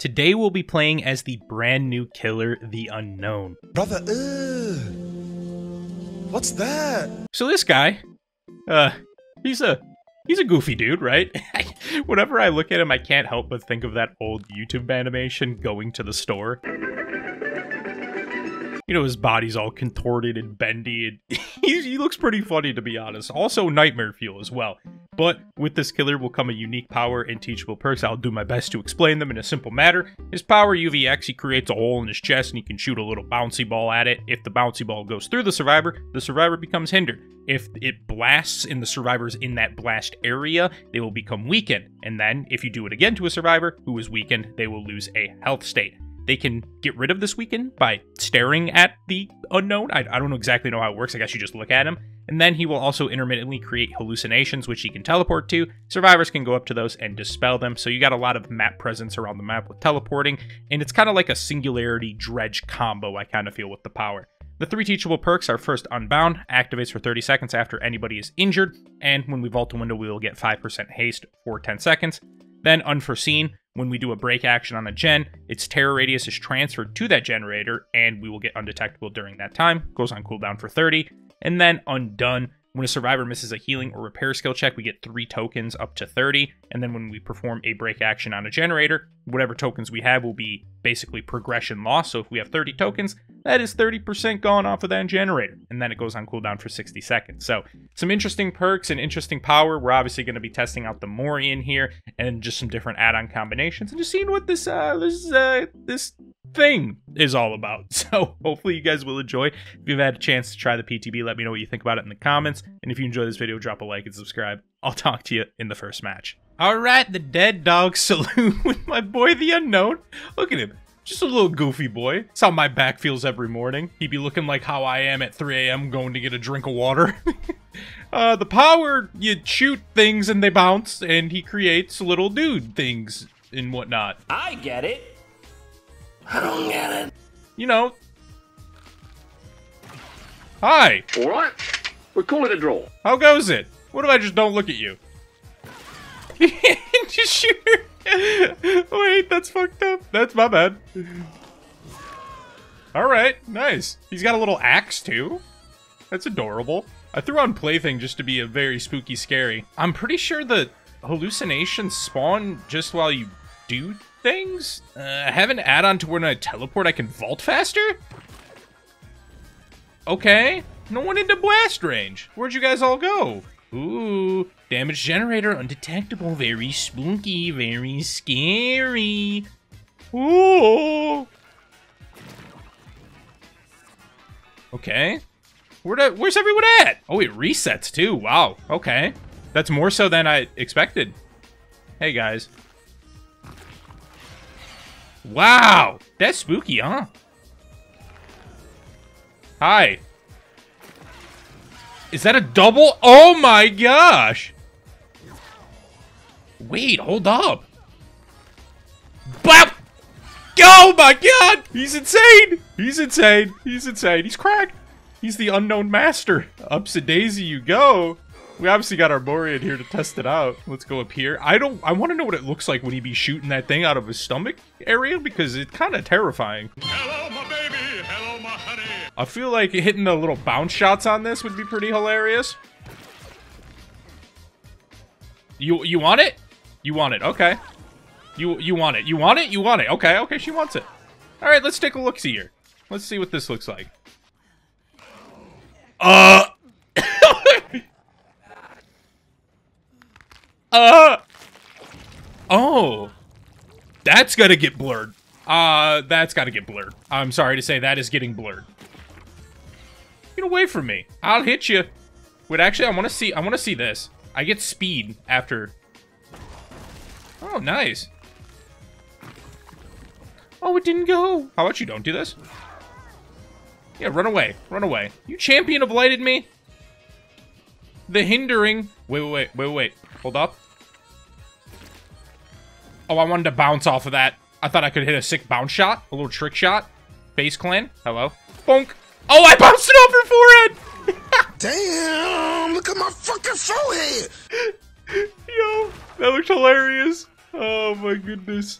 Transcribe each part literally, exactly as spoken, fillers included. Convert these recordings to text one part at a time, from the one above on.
Today we'll be playing as the brand new killer, the Unknown. Brother, ugh. What's that? So this guy, uh, he's a he's a goofy dude, right? Whenever I look at him, I can't help but think of that old YouTube animation going to the store. You know, his body's all contorted and bendy, and he, he looks pretty funny, to be honest. Also nightmare fuel as well. But with this killer will come a unique power and teachable perks. I'll do my best to explain them in a simple matter. His power, U V X, he creates a hole in his chest and he can shoot a little bouncy ball at it. If the bouncy ball goes through the survivor, the survivor becomes hindered. If it blasts and the survivor's in that blast area, they will become weakened. And then, if you do it again to a survivor who is weakened, they will lose a health state. They can get rid of this weaken by staring at the Unknown. I, I don't exactly know how it works. I guess you just look at him. And then he will also intermittently create hallucinations, which he can teleport to. Survivors can go up to those and dispel them. So you got a lot of map presence around the map with teleporting. And it's kind of like a Singularity Dredge combo, I kind of feel, with the power. The three teachable perks are first Unbound, activates for thirty seconds after anybody is injured. And when we vault a window, we will get five percent haste for ten seconds. Then Unforeseen. When we do a break action on a gen, its terror radius is transferred to that generator, and we will get undetectable during that time. Goes on cooldown for thirty. And then Undone. When a survivor misses a healing or repair skill check, we get three tokens up to thirty. And then when we perform a break action on a generator, whatever tokens we have will be basically progression loss. So if we have thirty tokens, that is thirty percent gone off of that generator. And then it goes on cooldown for sixty seconds. So some interesting perks and interesting power. We're obviously going to be testing out the Morian here and just some different add-on combinations and just seeing what this, uh, this, uh, this thing is all about. So hopefully you guys will enjoy. If you've had a chance to try the P T B, let me know what you think about it in the comments. And if you enjoy this video, drop a like and subscribe. I'll talk to you in the first match. All right, the Dead Dog Saloon with my boy, the Unknown. Look at him. Just a little goofy boy. That's how my back feels every morning. He'd be looking like how I am at three A M going to get a drink of water. uh, the power, you shoot things and they bounce, and he creates little dude things and whatnot. I get it. I don't get it. You know. Hi. All right. We call it a draw. How goes it? What if I just don't look at you? Just shoot her. Wait, that's fucked up. That's my bad. Alright, nice. He's got a little axe too. That's adorable. I threw on Plaything just to be a very spooky scary. I'm pretty sure the hallucinations spawn just while you do things. Uh, I have an add-on to where when I teleport I can vault faster? Okay. No one into blast range. Where'd you guys all go? Ooh, damage generator undetectable. Very spooky, very scary. Ooh. Okay. Where do, where's everyone at? Oh, it resets too. Wow. Okay. That's more so than I expected. Hey, guys. Wow. That's spooky, huh? Hi. Is that a double? Oh my gosh! Wait, hold up. Bop! Oh my god! He's insane! He's insane! He's insane! He's cracked! He's the Unknown master. Upsidaisy you go. We obviously got our Boreian here to test it out. Let's go up here. I don't. I want to know what it looks like when he be shooting that thing out of his stomach area because it's kind of terrifying. Hello, my baby. Hello, my honey. I feel like hitting the little bounce shots on this would be pretty hilarious. You you want it? You want it? Okay. You you want it? You want it? You want it? Okay. Okay. She wants it. All right. Let's take a look see here. Let's see what this looks like. Uh. Uh, oh, that's gonna get blurred. Uh, that's gotta get blurred. I'm sorry to say that is getting blurred. Get away from me. I'll hit you. Wait, actually, I want to see, I want to see this. I get speed after. Oh, nice. Oh, it didn't go. How about you don't do this? Yeah, run away. Run away. You champion of lighted me. The hindering. Wait, wait, wait, wait, wait. Hold up. Oh, I wanted to bounce off of that. I thought I could hit a sick bounce shot. A little trick shot. Base clan. Hello. Bonk. Oh, I bounced it off her forehead! Damn! Look at my fucking forehead! Yo, that looked hilarious. Oh, my goodness.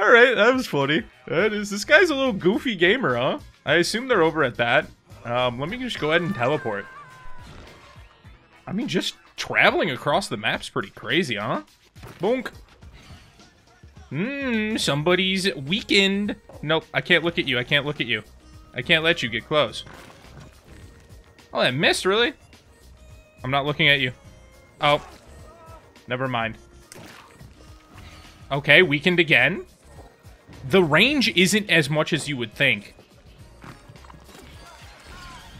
Alright, that was funny. That is, this guy's a little goofy gamer, huh? I assume they're over at that. Um, let me just go ahead and teleport. I mean, just traveling across the map's pretty crazy, huh? Bonk. Mmm, somebody's weakened. Nope, I can't look at you. I can't look at you. I can't let you get close. Oh, that missed, really? I'm not looking at you. Oh. Never mind. Okay, weakened again. The range isn't as much as you would think.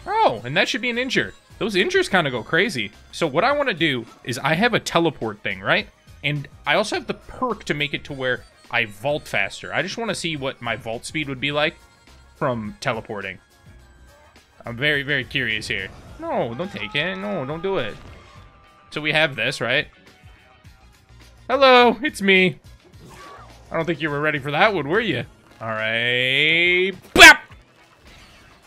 Oh, and that should be an injure. Those injures kind of go crazy. So what I want to do is I have a teleport thing, right? And I also have the perk to make it to where I vault faster. I just want to see what my vault speed would be like from teleporting. I'm very, very curious here. No, don't take it. No, don't do it. So we have this, right? Hello, it's me. I don't think you were ready for that one, were you? All right. Bap!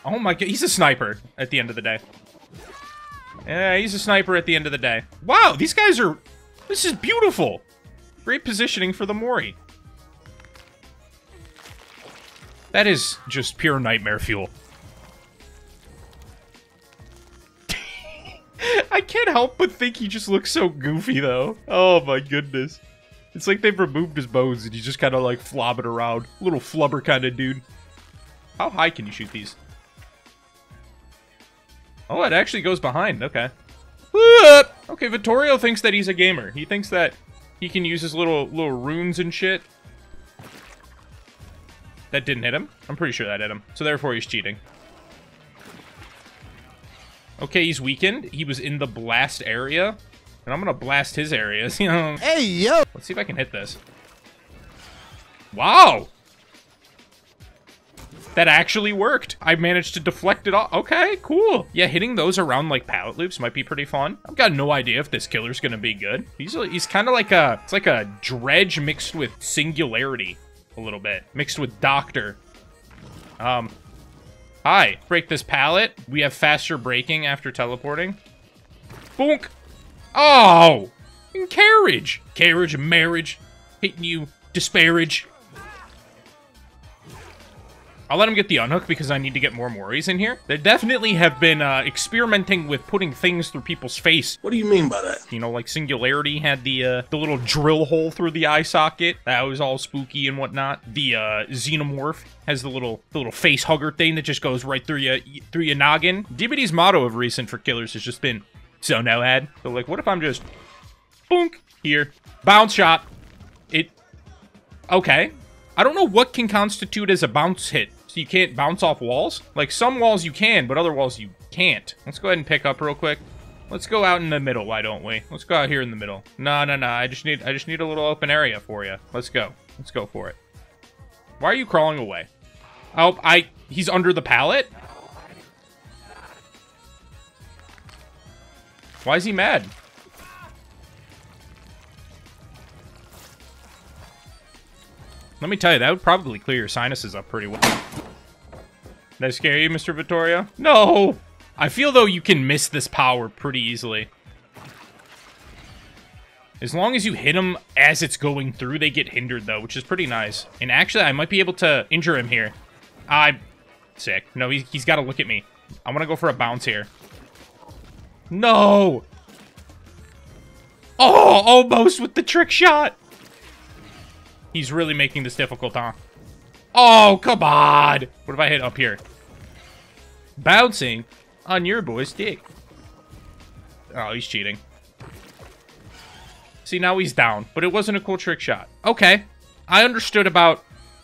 Oh my god, he's a sniper at the end of the day. Yeah, he's a sniper at the end of the day. Wow, these guys are... This is beautiful. Great positioning for the Mori. That is just pure nightmare fuel. I can't help but think he just looks so goofy, though. Oh, my goodness. It's like they've removed his bones, and he's just kind of, like, flobbing around. Little flubber kind of dude. How high can you shoot these? Oh, it actually goes behind. Okay. Okay, Vittorio thinks that he's a gamer. He thinks that he can use his little little runes and shit. That didn't hit him. I'm pretty sure that hit him. So, therefore, he's cheating. Okay, he's weakened. He was in the blast area. And I'm gonna blast his areas, you know. Hey, yo! Let's see if I can hit this. Wow! That actually worked. I managed to deflect it off. Okay, cool. Yeah, hitting those around like pallet loops might be pretty fun. I've got no idea if this killer's gonna be good. He's, he's kind of like a, it's like a Dredge mixed with Singularity a little bit. Mixed with Doctor. Um, hi. Break this pallet. We have faster braking after teleporting. Boonk. Oh! And carriage. Carriage, marriage. Hitting you. Disparage. I'll let him get the unhook because I need to get more Moris in here. They definitely have been uh, experimenting with putting things through people's face. What do you mean by that? You know, like Singularity had the uh, the little drill hole through the eye socket. That was all spooky and whatnot. The uh, Xenomorph has the little the little face hugger thing that just goes right through your through your noggin. D B D's motto of recent for killers has just been so no ad. So like, what if I'm just boonk here, bounce shot? It okay. I don't know what can constitute as a bounce hit. So you can't bounce off walls? Like, some walls you can, but other walls you can't. Let's go ahead and pick up real quick. Let's go out in the middle, why don't we? Let's go out here in the middle. No, no, no, I just need I just need a little open area for you. Let's go. Let's go for it. Why are you crawling away? Oh, I... He's under the pallet? Why is he mad? Let me tell you, that would probably clear your sinuses up pretty well. Did I scare you, Mister Vittorio? No! I feel, though, you can miss this power pretty easily. As long as you hit him as it's going through, they get hindered, though, which is pretty nice. And actually, I might be able to injure him here. I'm sick. No, he's, he's got to look at me. I'm going to go for a bounce here. No! Oh, almost with the trick shot! He's really making this difficult, huh? Oh, come on! What if I hit up here? Bouncing on your boy's dick. Oh, he's cheating. See, now he's down, but it wasn't a cool trick shot. Okay. I understood about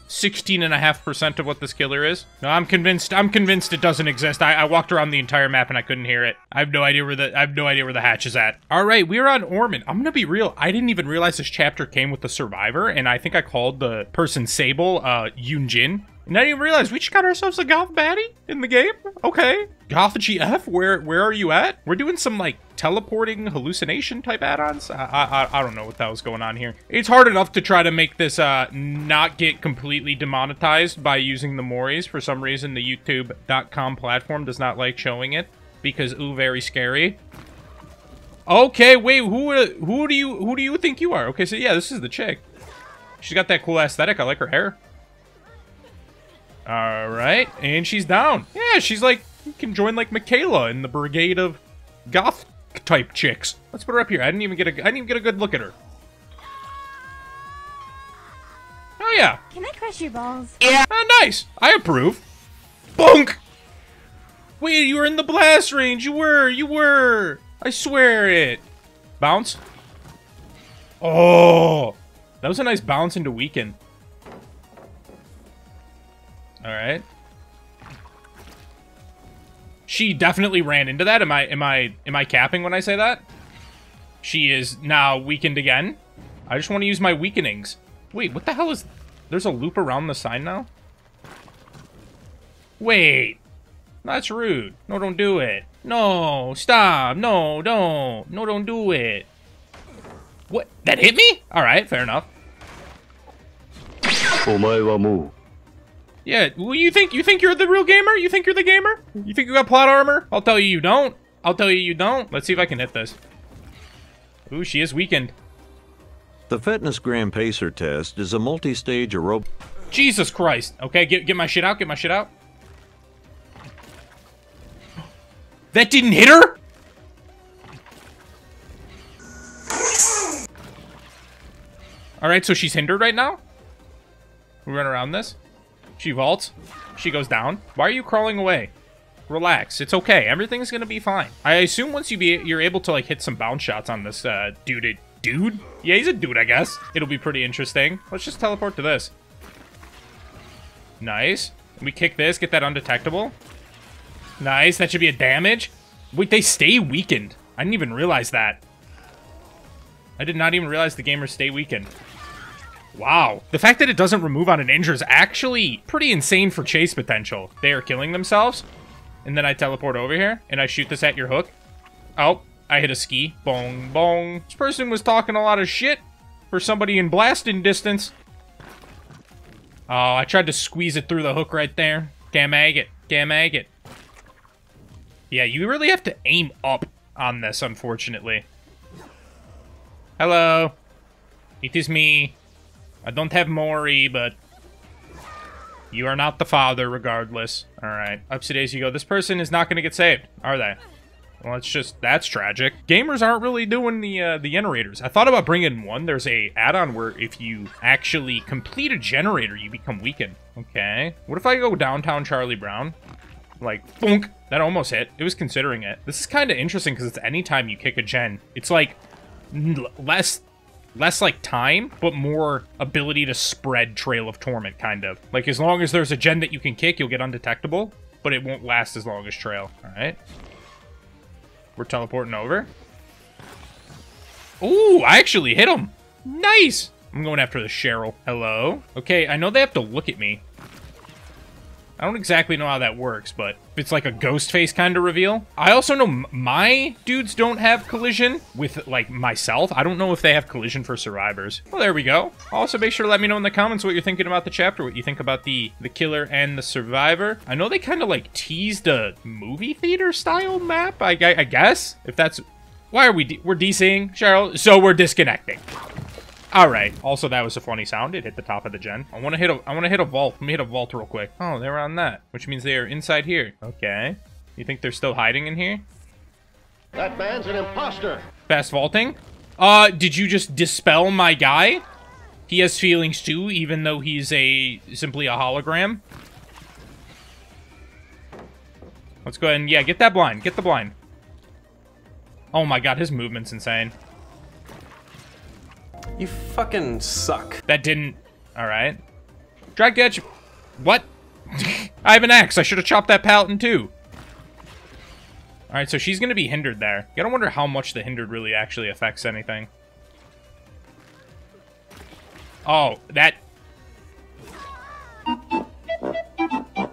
sixteen point five percent of what this killer is. No, I'm convinced. I'm convinced it doesn't exist. I, I walked around the entire map and I couldn't hear it. I have no idea where the I have no idea where the hatch is at. All right, we're on Ormond. I'm gonna be real. I didn't even realize this chapter came with the survivor, and I think I called the person Sable uh, Yunjin. And I didn't realize we just got ourselves a goth baddie in the game. Okay, goth G F. Where where are you at? We're doing some like teleporting hallucination type add-ons. I, I I don't know what that was going on here. It's hard enough to try to make this uh not get completely demonetized by using the Moris. For some reason, the YouTube dot com platform does not like showing it because ooh, very scary. Okay, wait, who who do you who do you think you are? Okay, so yeah, this is the chick. She's got that cool aesthetic. I like her hair. All right, and she's down. Yeah, she's like, you can join like Michaela in the brigade of goth type chicks. Let's put her up here. I didn't even get a. I didn't even get a good look at her. Oh yeah. Can I crush your balls? Yeah. Oh, nice. I approve. Bunk. Wait, you were in the blast range. You were. You were. I swear it. Bounce. Oh, that was a nice bounce into weaken. All right. She definitely ran into that. Am I am I am I capping when I say that? She is now weakened again. I just want to use my weakenings. Wait, what the hell is? There's a loop around the sign now. Wait. That's rude. No, don't do it. No, stop. No, don't. No, don't do it. What? That hit me? All right, fair enough. Yeah, well, you think you think you're the real gamer? You think you're the gamer? You think you got plot armor? I'll tell you, you don't. I'll tell you, you don't. Let's see if I can hit this. Ooh, she is weakened. The Fitness Gram Pacer test is a multi-stage aerobic. Jesus Christ! Okay, get get my shit out. Get my shit out. That didn't hit her? Alright, so she's hindered right now. We run around this. She vaults. She goes down. Why are you crawling away? Relax. It's okay. Everything's gonna be fine. I assume once you be, you're able to like hit some bounce shots on this uh, dude. Dude? Yeah, he's a dude, I guess. It'll be pretty interesting. Let's just teleport to this. Nice. We kick this. Get that undetectable. Nice. That should be a damage. Wait, they stay weakened. I didn't even realize that. I did not even realize the gamers stay weakened. Wow. The fact that it doesn't remove on an injure is actually pretty insane for chase potential. They are killing themselves. And then I teleport over here, and I shoot this at your hook. Oh, I hit a ski. Bong, bong. This person was talking a lot of shit for somebody in blasting distance. Oh, I tried to squeeze it through the hook right there. Damn agate. Damn agate. Yeah, you really have to aim up on this, unfortunately. Hello. It is me. I don't have Mori, but you are not the father, regardless. All right. Up to days you go. This person is not going to get saved, are they? Well, it's just, that's tragic. Gamers aren't really doing the uh, the generators. I thought about bringing one. There's a add-on where if you actually complete a generator, you become weakened. Okay. What if I go downtown Charlie Brown? Like, bonk. That almost hit. It was considering it. This is kind of interesting because it's any time you kick a gen. It's like less... Less, like, time, but more ability to spread Trail of Torment, kind of. Like, as long as there's a gen that you can kick, you'll get undetectable, but it won't last as long as Trail. All right. We're teleporting over. Ooh, I actually hit him. Nice. I'm going after the Cheryl. Hello. Okay, I know they have to look at me. I don't exactly know how that works, but it's like a Ghost Face kind of reveal. I also know m my dudes don't have collision with, like, myself. I don't know if they have collision for survivors. Well, there we go. Also, make sure to let me know in the comments what you're thinking about the chapter, what you think about the, the killer and the survivor. I know they kind of, like, teased a movie theater-style map, I, I, I guess. If that's... Why are we... D we're DCing, Cheryl, so we're disconnecting. All right. Also, that was a funny sound. It hit the top of the gen. I want to hit a. I want to hit a vault. Let me hit a vault real quick. Oh, they were on that, which means they are inside here. Okay. You think they're still hiding in here? That man's an imposter. Fast vaulting. Uh, did you just dispel my guy? He has feelings too, even though he's a simply a hologram. Let's go ahead and yeah, get that blind. Get the blind. Oh my God, his movement's insane. You fucking suck. That didn't... Alright. Drag catch. What? I have an axe. I should have chopped that pallet in two. Alright, so she's going to be hindered there. You gotta wonder how much the hindered really actually affects anything. Oh, that...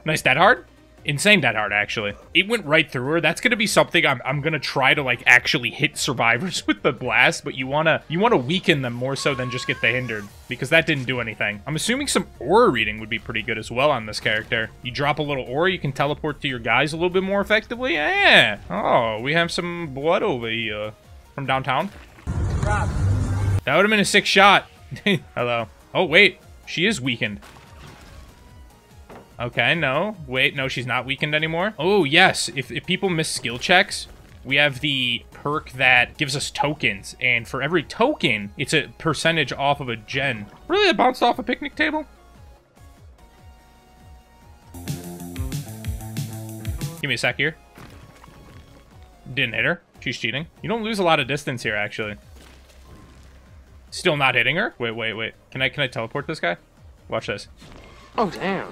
Nice that hard? Insane that hard, actually. It went right through her. That's gonna be something I'm, I'm gonna try to like actually hit survivors with the blast, but you wanna you wanna weaken them more so than just get the hindered, because that didn't do anything. I'm assuming some aura reading would be pretty good as well on this character. You drop a little aura, you can teleport to your guys a little bit more effectively. Yeah. Oh, we have some blood over here from downtown. Rob. That would have been a sick shot. Hello. Oh, wait. She is weakened. Okay, no. Wait, no, she's not weakened anymore. Oh, yes. If, if people miss skill checks, we have the perk that gives us tokens. And for every token, it's a percentage off of a gen. Really? It bounced off a picnic table? Give me a sec here. Didn't hit her. She's cheating. You don't lose a lot of distance here, actually. Still not hitting her? Wait, wait, wait. Can I, can I teleport this guy? Watch this. Oh, damn.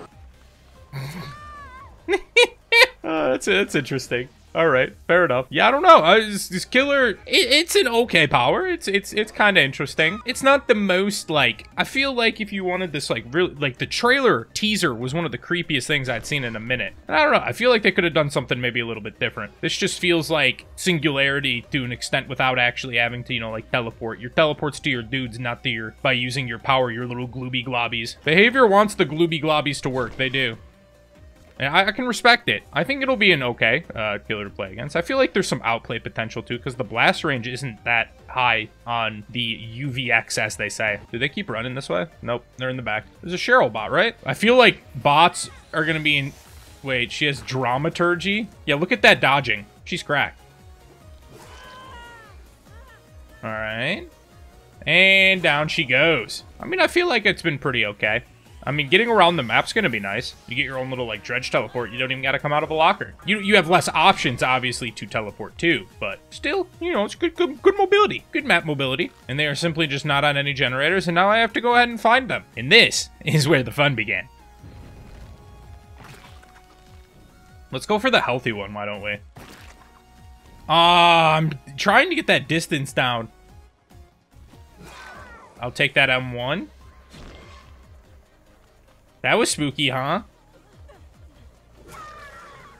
uh, that's that's interesting. All right, fair enough. Yeah, I don't know. I was, this killer, it, it's an okay power. It's it's it's kind of interesting. It's not the most, like, I feel like if you wanted this, like, really, like the trailer teaser was one of the creepiest things I'd seen in a minute. And I don't know. I feel like they could have done something maybe a little bit different. This just feels like Singularity to an extent without actually having to, you know, like, teleport. Your teleport's to your dudes, not to your, by using your power, your little glooby globbies. Behavior wants the glooby globbies to work. They do. I, I can respect it. I think it'll be an okay uh, killer to play against. I feel like there's some outplay potential, too, because the blast range isn't that high on the U V X, as they say. Do they keep running this way? Nope, they're in the back. There's a Cheryl bot, right? I feel like bots are going to be in... Wait, she has dramaturgy? Yeah, look at that dodging. She's cracked. All right. And down she goes. I mean, I feel like it's been pretty okay. I mean, getting around the map's gonna be nice. You get your own little, like, Dredge teleport. You don't even gotta come out of a locker. You you have less options, obviously, to teleport too, but still, you know, it's good, good, good mobility. Good map mobility. And they are simply just not on any generators, and now I have to go ahead and find them. And this is where the fun began. Let's go for the healthy one, why don't we? Ah, uh, I'm trying to get that distance down. I'll take that M one. That was spooky, huh?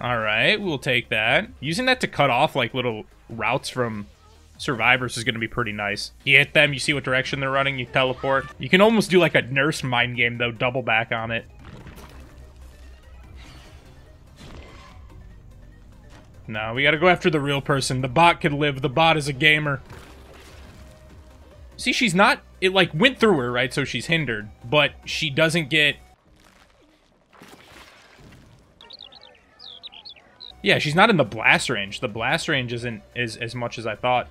Alright, we'll take that. Using that to cut off, like, little routes from survivors is going to be pretty nice. You hit them, you see what direction they're running, you teleport. You can almost do, like, a nurse mind game, though, double back on it. No, we gotta go after the real person. The bot could live. The bot is a gamer. See, she's not... It, like, went through her, right? So she's hindered. But she doesn't get... Yeah, she's not in the blast range. The blast range isn't is, as much as I thought.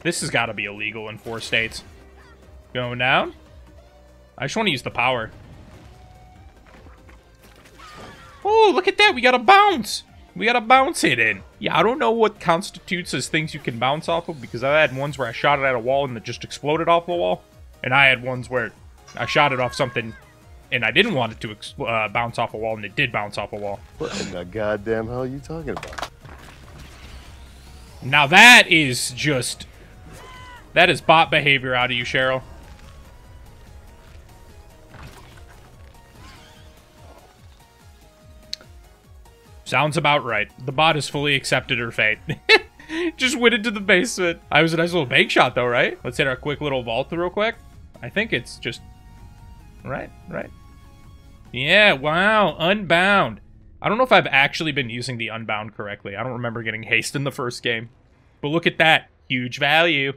This has got to be illegal in four states. Going down. I just want to use the power. Oh, look at that. We got a bounce. We got a bounce hit in. Yeah, I don't know what constitutes as things you can bounce off of, because I've had ones where I shot it at a wall and it just exploded off the wall. And I had ones where I shot it off something... And I didn't want it to uh, bounce off a wall, and it did bounce off a wall. What in the goddamn hell are you talking about? Now that is just... That is bot behavior out of you, Cheryl. Sounds about right. The bot has fully accepted her fate. Just went into the basement. I was a nice little bank shot, though, right? Let's hit our quick little vault real quick. I think it's just... Right, right. Yeah, wow, Unbound. I don't know if I've actually been using the Unbound correctly. I don't remember getting haste in the first game. But look at that, huge value.